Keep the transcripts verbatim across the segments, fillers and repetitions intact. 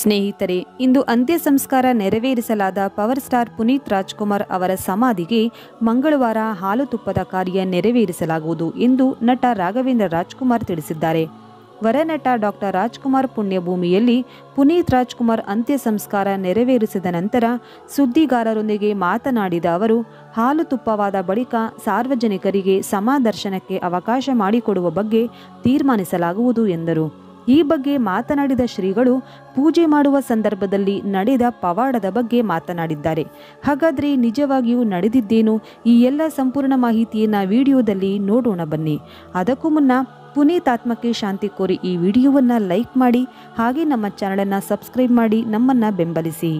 ಸ್ನೇಹಿತರೆ, ಇಂದು ಅಂತ್ಯ ಸಂಸ್ಕಾರ ನೆರವೇರಿಸಲಾದ ಪವರ್ ಸ್ಟಾರ್ ಪುನೀತ್ ರಾಜ್ಕುಮಾರ್ ಅವರ ಸಮಾಧಿಗೆ ಮಂಗಳವಾರ ಹಾಲು ತುಪ್ಪದ ಕಾರ್ಯ ನೆರವೇರಿಸಲಾಗುವುದು ಎಂದು ನಟ ರಾಘವೇಂದ್ರ ರಾಜ್ಕುಮಾರ್ ತಿಳಿಸಿದ್ದಾರೆ. ವರನಟ ಡಾಕ್ಟರ್ ರಾಜ್ಕುಮಾರ್ ಪುಣ್ಯಭೂಮಿಯಲ್ಲಿ ಪುನೀತ್ ರಾಜ್ಕುಮಾರ್ ಅಂತ್ಯ ಸಂಸ್ಕಾರ ನೆರವೇರಿಸಿದ ನಂತರ ಸುದ್ದಿಗಾರರೊಂದಿಗೆ ಮಾತನಾಡಿದ ಅವರು, ಹಾಲು ತುಪ್ಪವಾದ ಬಳಿಕ ಸಾರ್ವಜನಿಕರಿಗೆ ಸಮಾದರ್ಶನಕ್ಕೆ ಅವಕಾಶ ಮಾಡಿಕೊಡುವ ಬಗ್ಗೆ ತೀರ್ಮಾನಿಸಲಾಗುವುದು ಎಂದರು. ಈ ಬಗ್ಗೆ ಮಾತನಾಡಿದ ಶ್ರೀಗಳು ಪೂಜೆ ಮಾಡುವ ಸಂದರ್ಭದಲ್ಲಿ ನಡೆದ ಪವಾಡದ ಬಗ್ಗೆ ಮಾತನಾಡಿದ್ದಾರೆ. ಹಾಗಾದರೆ ನಿಜವಾಗಿಯೂ ನಡೆದಿದ್ದೇನು? ಈ ಎಲ್ಲ ಸಂಪೂರ್ಣ ಮಾಹಿತಿಯನ್ನು ವಿಡಿಯೋದಲ್ಲಿ ನೋಡೋಣ ಬನ್ನಿ. ಅದಕ್ಕೂ ಮುನ್ನ ಪುನೀತ್ ಆತ್ಮಕ್ಕೆ ಶಾಂತಿ ಕೋರಿ ಈ ವಿಡಿಯೋವನ್ನು ಲೈಕ್ ಮಾಡಿ, ಹಾಗೆ ನಮ್ಮ ಚಾನಲನ್ನು ಸಬ್ಸ್ಕ್ರೈಬ್ ಮಾಡಿ ನಮ್ಮನ್ನು ಬೆಂಬಲಿಸಿ.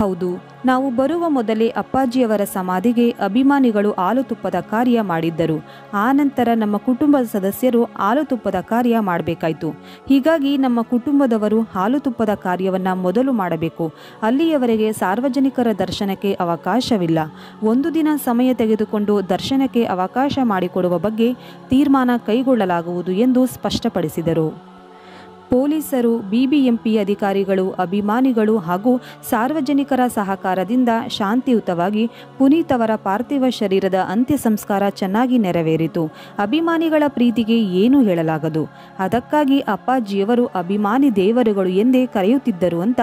ಹೌದು, ನಾವು ಬರುವ ಮೊದಲೇ ಅಪ್ಪಾಜಿಯವರ ಸಮಾಧಿಗೆ ಅಭಿಮಾನಿಗಳು ಹಾಲುತುಪ್ಪದ ಕಾರ್ಯ ಮಾಡಿದ್ದರು. ಆ ನಂತರ ನಮ್ಮ ಕುಟುಂಬದ ಸದಸ್ಯರು ಹಾಲುತುಪ್ಪದ ಕಾರ್ಯ ಮಾಡಬೇಕಾಯಿತು. ಹೀಗಾಗಿ ನಮ್ಮ ಕುಟುಂಬದವರು ಹಾಲುತುಪ್ಪದ ಕಾರ್ಯವನ್ನು ಮೊದಲು ಮಾಡಬೇಕು. ಅಲ್ಲಿಯವರೆಗೆ ಸಾರ್ವಜನಿಕರ ದರ್ಶನಕ್ಕೆ ಅವಕಾಶವಿಲ್ಲ. ಒಂದು ದಿನ ಸಮಯ ತೆಗೆದುಕೊಂಡು ದರ್ಶನಕ್ಕೆ ಅವಕಾಶ ಮಾಡಿಕೊಡುವ ಬಗ್ಗೆ ತೀರ್ಮಾನ ಕೈಗೊಳ್ಳಲಾಗುವುದು ಎಂದು ಸ್ಪಷ್ಟಪಡಿಸಿದರು. ಪೊಲೀಸರು, ಬಿಬಿಎಂಪಿ ಅಧಿಕಾರಿಗಳು, ಅಭಿಮಾನಿಗಳು ಹಾಗೂ ಸಾರ್ವಜನಿಕರ ಸಹಕಾರದಿಂದ ಶಾಂತಿಯುತವಾಗಿ ಪುನೀತ್ ಅವರ ಪಾರ್ಥಿವ ಶರೀರದ ಅಂತ್ಯ ಸಂಸ್ಕಾರ ಚೆನ್ನಾಗಿ ನೆರವೇರಿತು. ಅಭಿಮಾನಿಗಳ ಪ್ರೀತಿಗೆ ಏನೂ ಹೇಳಲಾಗದು. ಅದಕ್ಕಾಗಿ ಅಪ್ಪಾಜಿಯವರು ಅಭಿಮಾನಿ ದೇವರುಗಳು ಎಂದೇ ಕರೆಯುತ್ತಿದ್ದರು ಅಂತ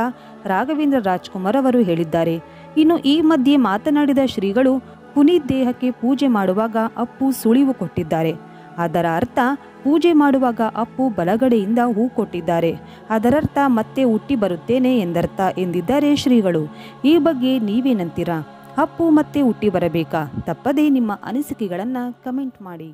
ರಾಘವೇಂದ್ರ ರಾಜ್ಕುಮಾರ್ ಅವರು ಹೇಳಿದ್ದಾರೆ. ಇನ್ನು ಈ ಮಧ್ಯೆ ಮಾತನಾಡಿದ ಶ್ರೀಗಳು, ಪುನೀತ್ ದೇಹಕ್ಕೆ ಪೂಜೆ ಮಾಡುವಾಗ ಅಪ್ಪು ಸುಳಿವು ಕೊಟ್ಟಿದ್ದಾರೆ. ಅದರ ಅರ್ಥ ಪೂಜೆ ಮಾಡುವಾಗ ಅಪ್ಪು ಬಲಗಡೆಯಿಂದ ಹೂ ಕೊಟ್ಟಿದ್ದಾರೆ. ಅದರರ್ಥ ಮತ್ತೆ ಹುಟ್ಟಿ ಬರುತ್ತೇನೆ ಎಂದರ್ಥ ಎಂದಿದ್ದಾರೆ ಶ್ರೀಗಳು. ಈ ಬಗ್ಗೆ ನೀವೇನಂತೀರಾ? ಅಪ್ಪು ಮತ್ತೆ ಹುಟ್ಟಿ ಬರಬೇಕಾ? ತಪ್ಪದೇ ನಿಮ್ಮ ಅನಿಸಿಕೆಗಳನ್ನು ಕಮೆಂಟ್ ಮಾಡಿ.